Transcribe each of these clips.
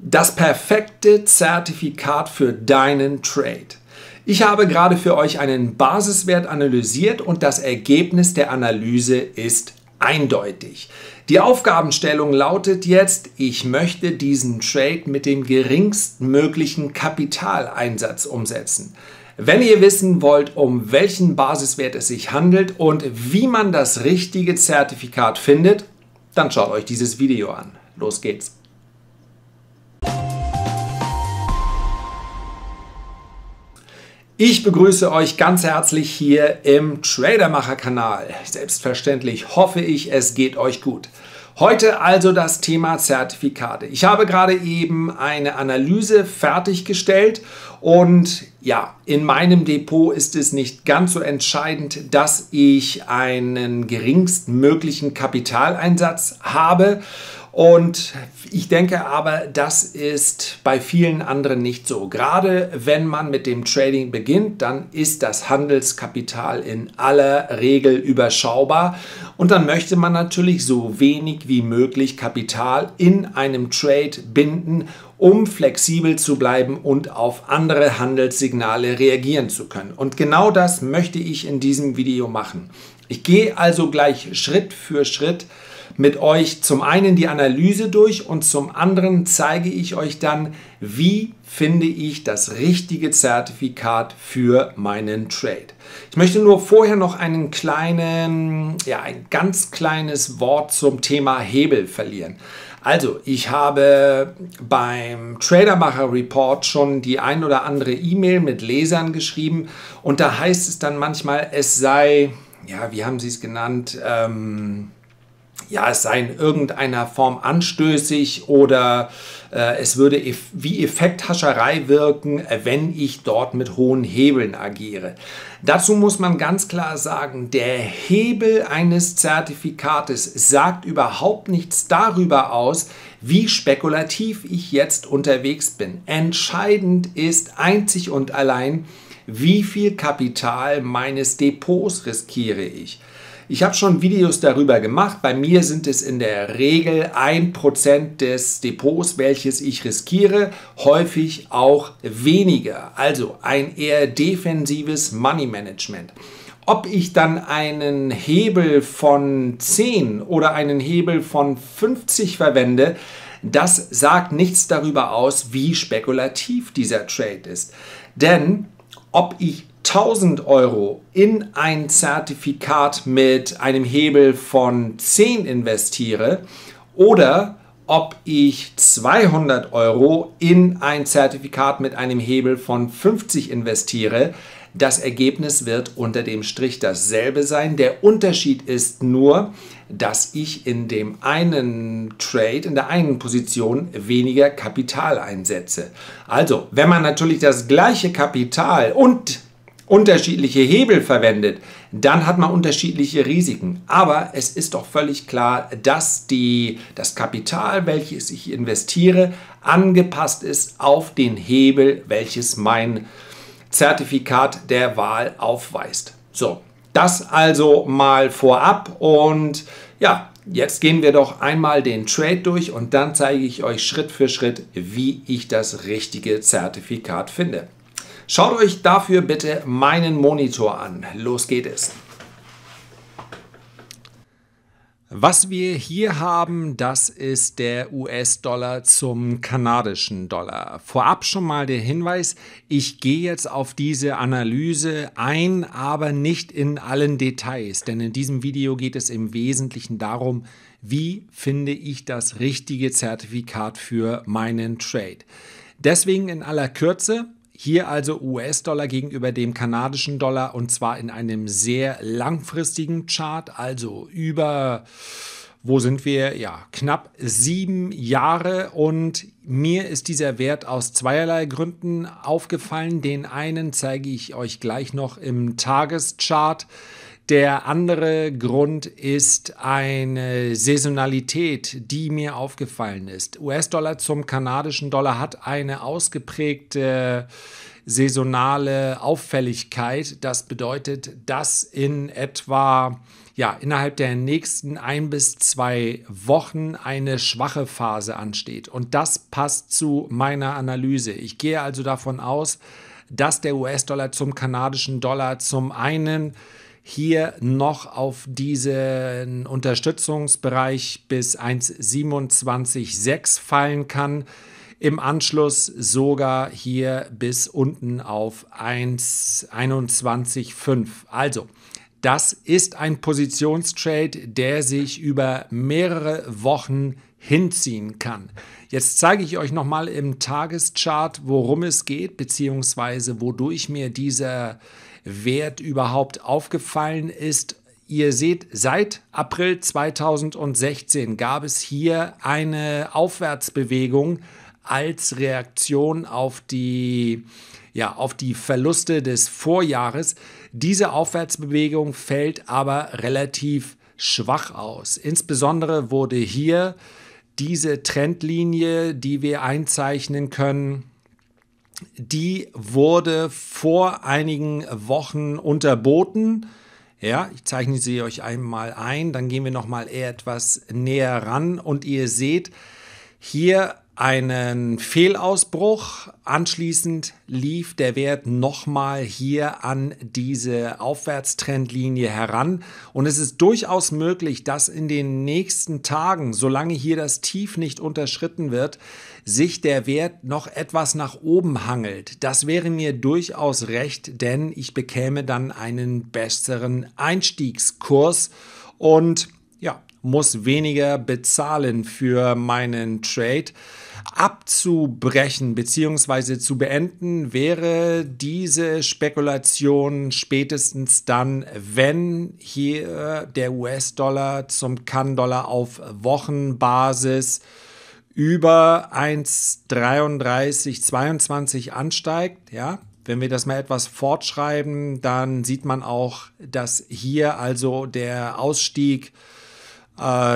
Das perfekte Zertifikat für deinen Trade. Ich habe gerade für euch einen Basiswert analysiert und das Ergebnis der Analyse ist eindeutig. Die Aufgabenstellung lautet jetzt, ich möchte diesen Trade mit dem geringstmöglichen Kapitaleinsatz umsetzen. Wenn ihr wissen wollt, um welchen Basiswert es sich handelt und wie man das richtige Zertifikat findet, dann schaut euch dieses Video an. Los geht's! Ich begrüße euch ganz herzlich hier im Tradermacher-Kanal. Selbstverständlich hoffe ich, es geht euch gut. Heute also das Thema Zertifikate. Ich habe gerade eben eine Analyse fertiggestellt und ja, in meinem Depot ist es nicht ganz so entscheidend, dass ich einen geringstmöglichen Kapitaleinsatz habe. Und ich denke aber, das ist bei vielen anderen nicht so. Gerade wenn man mit dem Trading beginnt, dann ist das Handelskapital in aller Regel überschaubar. Und dann möchte man natürlich so wenig wie möglich Kapital in einem Trade binden, um flexibel zu bleiben und auf andere Handelssignale reagieren zu können. Und genau das möchte ich in diesem Video machen. Ich gehe also gleich Schritt für Schritt mit euch zum einen die Analyse durch und zum anderen zeige ich euch dann, wie finde ich das richtige Zertifikat für meinen Trade. Ich möchte nur vorher noch ein ganz kleines Wort zum Thema Hebel verlieren. Also, ich habe beim Tradermacher Report schon die ein oder andere E-Mail mit Lesern geschrieben und da heißt es dann manchmal, es sei, ja, wie haben sie es genannt, es sei in irgendeiner Form anstößig oder es würde wie Effekthascherei wirken, wenn ich dort mit hohen Hebeln agiere. Dazu muss man ganz klar sagen, der Hebel eines Zertifikates sagt überhaupt nichts darüber aus, wie spekulativ ich jetzt unterwegs bin. Entscheidend ist einzig und allein, wie viel Kapital meines Depots riskiere ich. Ich habe schon Videos darüber gemacht. Bei mir sind es in der Regel 1% des Depots, welches ich riskiere, häufig auch weniger. Also ein eher defensives Money Management. Ob ich dann einen Hebel von 10 oder einen Hebel von 50 verwende, das sagt nichts darüber aus, wie spekulativ dieser Trade ist. Denn ob ich 1000 Euro in ein Zertifikat mit einem Hebel von 10 investiere oder ob ich 200 Euro in ein Zertifikat mit einem Hebel von 50 investiere, das Ergebnis wird unter dem Strich dasselbe sein. Der Unterschied ist nur, dass ich in dem einen Trade, in der einen Position weniger Kapital einsetze. Also, wenn man natürlich das gleiche Kapital und unterschiedliche Hebel verwendet, dann hat man unterschiedliche Risiken. Aber es ist doch völlig klar, dass das Kapital, welches ich investiere, angepasst ist auf den Hebel, welches mein Zertifikat der Wahl aufweist. So, das also mal vorab und ja, jetzt gehen wir doch einmal den Trade durch und dann zeige ich euch Schritt für Schritt, wie ich das richtige Zertifikat finde. Schaut euch dafür bitte meinen Monitor an. Los geht es. Was wir hier haben, das ist der US-Dollar zum kanadischen Dollar. Vorab schon mal der Hinweis, ich gehe jetzt auf diese Analyse ein, aber nicht in allen Details, denn in diesem Video geht es im Wesentlichen darum, wie finde ich das richtige Zertifikat für meinen Trade. Deswegen in aller Kürze. Hier also US-Dollar gegenüber dem kanadischen Dollar und zwar in einem sehr langfristigen Chart, also über, wo sind wir? Ja, knapp 7 Jahre und mir ist dieser Wert aus zweierlei Gründen aufgefallen. Den einen zeige ich euch gleich noch im Tageschart. Der andere Grund ist eine Saisonalität, die mir aufgefallen ist. US-Dollar zum kanadischen Dollar hat eine ausgeprägte saisonale Auffälligkeit. Das bedeutet, dass in etwa ja, innerhalb der nächsten 1 bis 2 Wochen eine schwache Phase ansteht. Und das passt zu meiner Analyse. Ich gehe also davon aus, dass der US-Dollar zum kanadischen Dollar zum einen hier noch auf diesen Unterstützungsbereich bis 1,276 fallen kann. Im Anschluss sogar hier bis unten auf 1,215. Also, das ist ein Positionstrade, der sich über mehrere Wochen hinziehen kann. Jetzt zeige ich euch nochmal im Tageschart, worum es geht, beziehungsweise wodurch mir dieser Wert überhaupt aufgefallen ist. Ihr seht, seit April 2016 gab es hier eine Aufwärtsbewegung als Reaktion auf die, ja, auf die Verluste des Vorjahres. Diese Aufwärtsbewegung fällt aber relativ schwach aus. Insbesondere wurde hier diese Trendlinie, die wir einzeichnen können, die wurde vor einigen Wochen unterboten. Ja, ich zeichne sie euch einmal ein, dann gehen wir nochmal etwas näher ran und ihr seht hier einen Fehlausbruch. Anschließend lief der Wert nochmal hier an diese Aufwärtstrendlinie heran. Und es ist durchaus möglich, dass in den nächsten Tagen, solange hier das Tief nicht unterschritten wird, sich der Wert noch etwas nach oben hangelt. Das wäre mir durchaus recht, denn ich bekäme dann einen besseren Einstiegskurs und ja, muss weniger bezahlen für meinen Trade. Abzubrechen bzw. zu beenden wäre diese Spekulation spätestens dann, wenn hier der US-Dollar zum Kann-Dollar auf Wochenbasis über 1,3322 ansteigt. Ja, wenn wir das mal etwas fortschreiben, dann sieht man auch, dass hier also der Ausstieg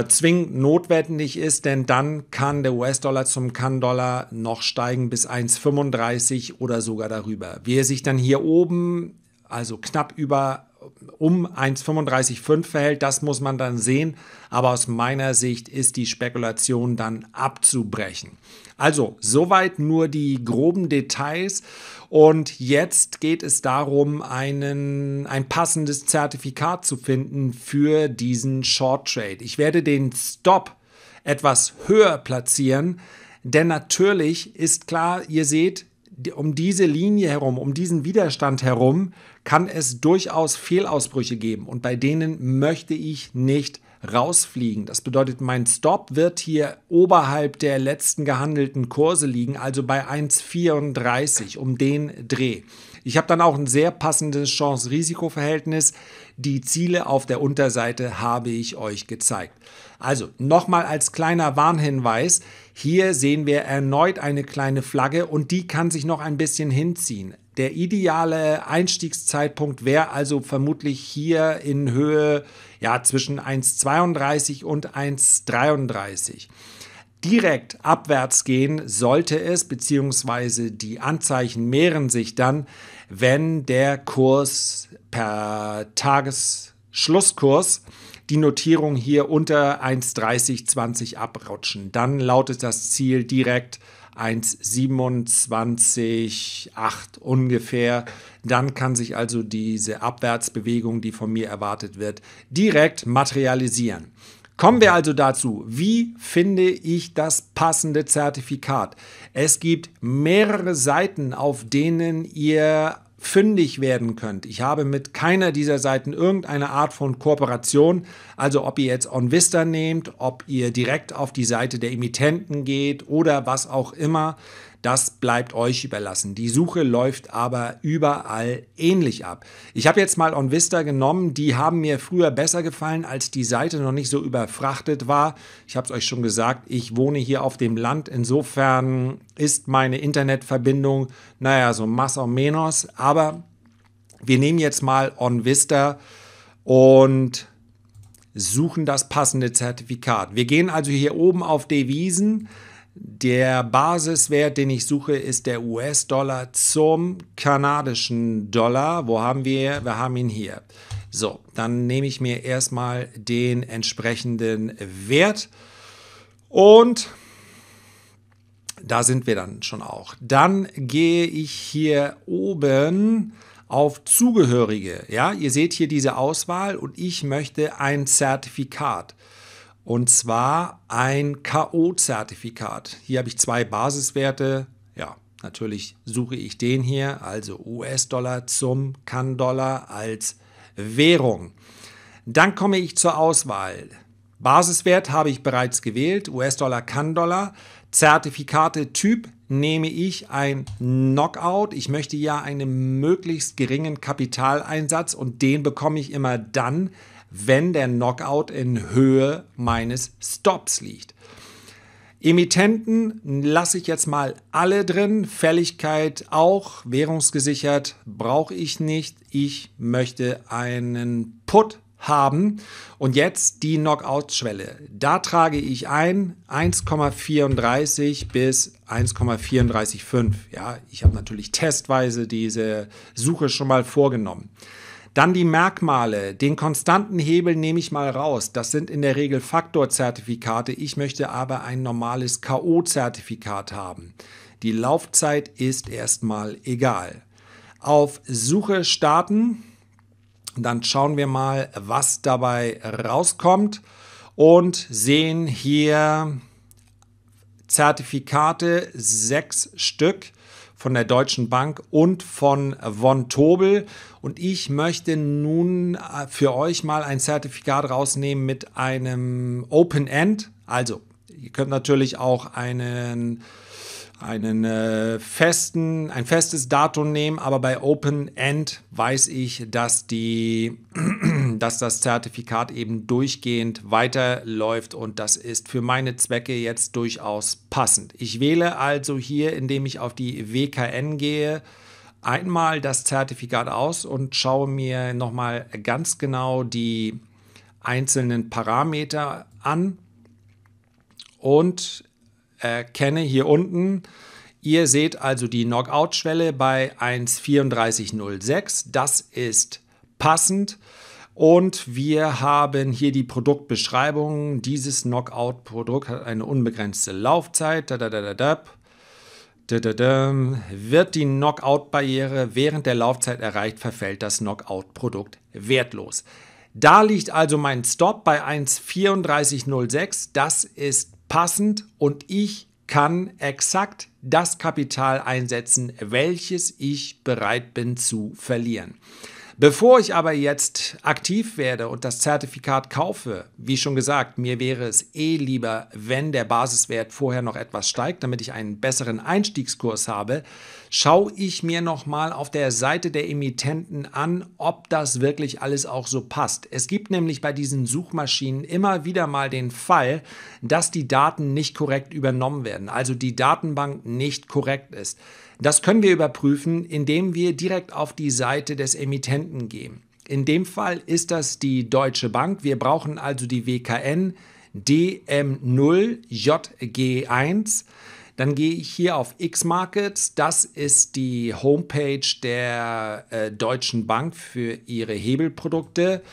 zwingend notwendig ist, denn dann kann der US-Dollar zum Kann-Dollar noch steigen bis 1,35 oder sogar darüber. Wie er sich dann hier oben, also knapp über um 1,355 verhält, das muss man dann sehen. Aber aus meiner Sicht ist die Spekulation dann abzubrechen. Also soweit nur die groben Details. Und jetzt geht es darum, ein passendes Zertifikat zu finden für diesen Short Trade. Ich werde den Stop etwas höher platzieren, denn natürlich ist klar, ihr seht, um diese Linie herum, um diesen Widerstand herum, kann es durchaus Fehlausbrüche geben. Und bei denen möchte ich nicht rausfliegen. Das bedeutet, mein Stop wird hier oberhalb der letzten gehandelten Kurse liegen, also bei 1,34 um den Dreh. Ich habe dann auch ein sehr passendes Chance-Risiko-Verhältnis. Die Ziele auf der Unterseite habe ich euch gezeigt. Also nochmal als kleiner Warnhinweis, hier sehen wir erneut eine kleine Flagge und die kann sich noch ein bisschen hinziehen. Der ideale Einstiegszeitpunkt wäre also vermutlich hier in Höhe, ja, zwischen 1,32 und 1,33. Direkt abwärts gehen sollte es, beziehungsweise die Anzeichen mehren sich dann, wenn der Kurs per Tagesschlusskurs die Notierung hier unter 1,3020 abrutschen. Dann lautet das Ziel direkt 1,278 ungefähr. Dann kann sich also diese Abwärtsbewegung, die von mir erwartet wird, direkt materialisieren. Kommen wir also dazu, wie finde ich das passende Zertifikat? Es gibt mehrere Seiten, auf denen ihr fündig werden könnt. Ich habe mit keiner dieser Seiten irgendeine Art von Kooperation. Also ob ihr jetzt OnVista nehmt, ob ihr direkt auf die Seite der Emittenten geht oder was auch immer, das bleibt euch überlassen. Die Suche läuft aber überall ähnlich ab. Ich habe jetzt mal OnVista genommen. Die haben mir früher besser gefallen, als die Seite noch nicht so überfrachtet war. Ich habe es euch schon gesagt, ich wohne hier auf dem Land. Insofern ist meine Internetverbindung, naja, so más o menos. Aber wir nehmen jetzt mal OnVista und suchen das passende Zertifikat. Wir gehen also hier oben auf Devisen. Der Basiswert, den ich suche, ist der US-Dollar zum kanadischen Dollar. Wo haben wir? Wir haben ihn hier. So, dann nehme ich mir erstmal den entsprechenden Wert und da sind wir dann schon auch. Dann gehe ich hier oben auf Zugehörige. Ja, ihr seht hier diese Auswahl und ich möchte ein Zertifikat. Und zwar ein K.O.-Zertifikat. Hier habe ich zwei Basiswerte. Ja, natürlich suche ich den hier, also US-Dollar zum Kann-Dollar als Währung. Dann komme ich zur Auswahl. Basiswert habe ich bereits gewählt, US-Dollar, Kann-Dollar. Zertifikate-Typ nehme ich ein Knockout. Ich möchte ja einen möglichst geringen Kapitaleinsatz und den bekomme ich immer dann, wenn der Knockout in Höhe meines Stops liegt. Emittenten lasse ich jetzt mal alle drin, Fälligkeit auch, währungsgesichert brauche ich nicht. Ich möchte einen Put haben und jetzt die Knockout-Schwelle. Da trage ich ein 1,34 bis 1,34,5. Ja, ich habe natürlich testweise diese Suche schon mal vorgenommen. Dann die Merkmale. Den konstanten Hebel nehme ich mal raus. Das sind in der Regel Faktorzertifikate. Ich möchte aber ein normales K.O.-Zertifikat haben. Die Laufzeit ist erstmal egal. Auf Suche starten. Dann schauen wir mal, was dabei rauskommt und sehen hier Zertifikate, 6 Stück. Von der Deutschen Bank und von Vontobel. Und ich möchte nun für euch mal ein Zertifikat rausnehmen mit einem Open End. Also, ihr könnt natürlich auch ein festes Datum nehmen, aber bei Open End weiß ich, dass das Zertifikat eben durchgehend weiterläuft und das ist für meine Zwecke jetzt durchaus passend. Ich wähle also hier, indem ich auf die WKN gehe, einmal das Zertifikat aus und schaue mir nochmal ganz genau die einzelnen Parameter an und erkenne hier unten, ihr seht also die Knockout-Schwelle bei 1,3406, das ist passend. Und wir haben hier die Produktbeschreibung. Dieses Knockout-Produkt hat eine unbegrenzte Laufzeit. Wird die Knockout-Barriere während der Laufzeit erreicht, verfällt das Knockout-Produkt wertlos. Da liegt also mein Stop bei 1,3406. Das ist passend und ich kann exakt das Kapital einsetzen, welches ich bereit bin zu verlieren. Bevor ich aber jetzt aktiv werde und das Zertifikat kaufe, wie schon gesagt, mir wäre es eh lieber, wenn der Basiswert vorher noch etwas steigt, damit ich einen besseren Einstiegskurs habe, schaue ich mir nochmal auf der Seite der Emittenten an, ob das wirklich alles auch so passt. Es gibt nämlich bei diesen Suchmaschinen immer wieder mal den Fall, dass die Daten nicht korrekt übernommen werden, also die Datenbank nicht korrekt ist. Das können wir überprüfen, indem wir direkt auf die Seite des Emittenten gehen. In dem Fall ist das die Deutsche Bank. Wir brauchen also die WKN DM0JG1. Dann gehe ich hier auf X-Markets. Das ist die Homepage der Deutschen Bank für ihre Hebelprodukte.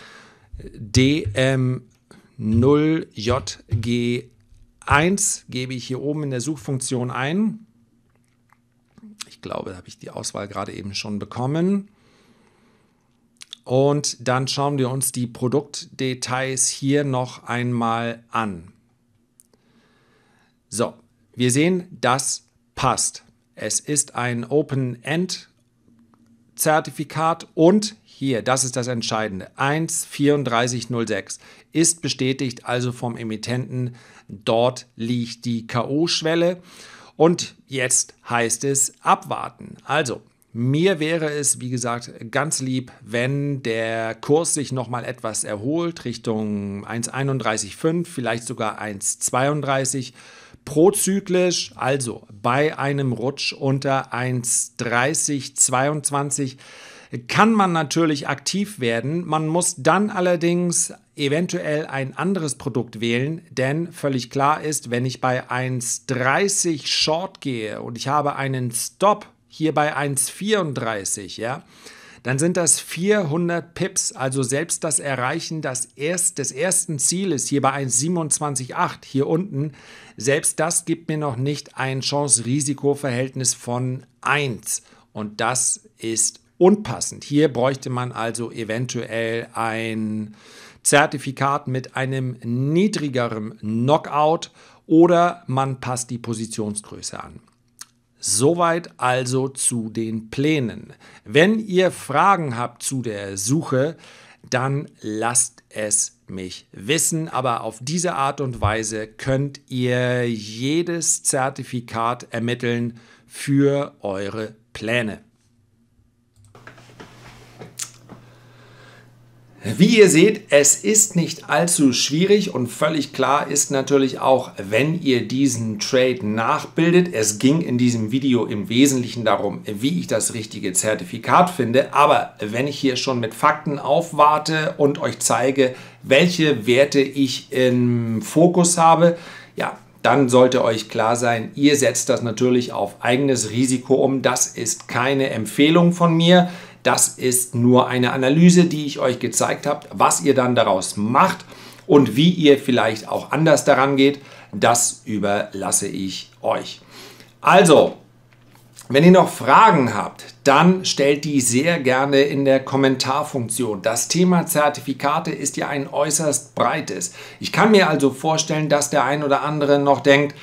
DM0JG1 gebe ich hier oben in der Suchfunktion ein. Ich glaube, da habe ich die Auswahl gerade eben schon bekommen. Und dann schauen wir uns die Produktdetails hier noch einmal an. So, wir sehen, das passt. Es ist ein Open-End-Zertifikat und hier, das ist das Entscheidende, 1,3406 ist bestätigt, also vom Emittenten. Dort liegt die K.O.-Schwelle. Und jetzt heißt es abwarten. Also, mir wäre es, wie gesagt, ganz lieb, wenn der Kurs sich nochmal etwas erholt, Richtung 1,31,5, vielleicht sogar 1,32, prozyklisch, also bei einem Rutsch unter 1,30,22 kann man natürlich aktiv werden. Man muss dann allerdings eventuell ein anderes Produkt wählen, denn völlig klar ist, wenn ich bei 1,30 Short gehe und ich habe einen Stop hier bei 1,34, ja, dann sind das 400 Pips, also selbst das Erreichen des ersten Zieles hier bei 1,278 hier unten, selbst das gibt mir noch nicht ein Chance-Risiko-Verhältnis von 1 und das ist unpassend. Hier bräuchte man also eventuell ein Zertifikat mit einem niedrigeren Knockout oder man passt die Positionsgröße an. Soweit also zu den Plänen. Wenn ihr Fragen habt zu der Suche, dann lasst es mich wissen. Aber auf diese Art und Weise könnt ihr jedes Zertifikat ermitteln für eure Pläne. Wie ihr seht, es ist nicht allzu schwierig und völlig klar ist natürlich auch, wenn ihr diesen Trade nachbildet. Es ging in diesem Video im Wesentlichen darum, wie ich das richtige Zertifikat finde. Aber wenn ich hier schon mit Fakten aufwarte und euch zeige, welche Werte ich im Fokus habe, ja, dann sollte euch klar sein, ihr setzt das natürlich auf eigenes Risiko um. Das ist keine Empfehlung von mir. Das ist nur eine Analyse, die ich euch gezeigt habe, was ihr dann daraus macht und wie ihr vielleicht auch anders daran geht, das überlasse ich euch. Also, wenn ihr noch Fragen habt, dann stellt die sehr gerne in der Kommentarfunktion. Das Thema Zertifikate ist ja ein äußerst breites. Ich kann mir also vorstellen, dass der ein oder andere noch denkt,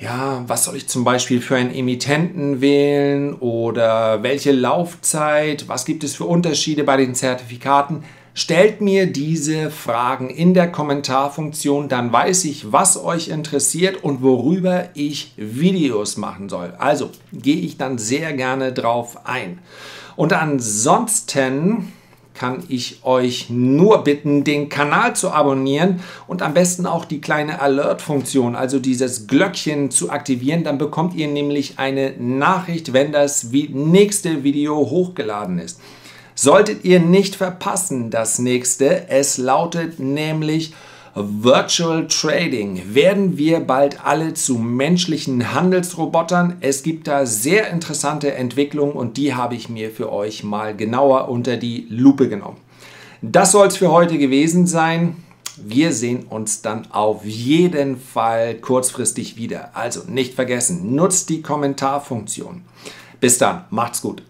ja, was soll ich zum Beispiel für einen Emittenten wählen oder welche Laufzeit, was gibt es für Unterschiede bei den Zertifikaten? Stellt mir diese Fragen in der Kommentarfunktion, dann weiß ich, was euch interessiert und worüber ich Videos machen soll. Also gehe ich dann sehr gerne drauf ein. Und ansonsten kann ich euch nur bitten, den Kanal zu abonnieren und am besten auch die kleine Alert-Funktion, also dieses Glöckchen zu aktivieren. Dann bekommt ihr nämlich eine Nachricht, wenn das nächste Video hochgeladen ist. Solltet ihr nicht verpassen, das nächste. Es lautet nämlich Virtual Trading. Werden wir bald alle zu menschlichen Handelsrobotern? Es gibt da sehr interessante Entwicklungen und die habe ich mir für euch mal genauer unter die Lupe genommen. Das soll es für heute gewesen sein. Wir sehen uns dann auf jeden Fall kurzfristig wieder. Also nicht vergessen, nutzt die Kommentarfunktion. Bis dann, macht's gut.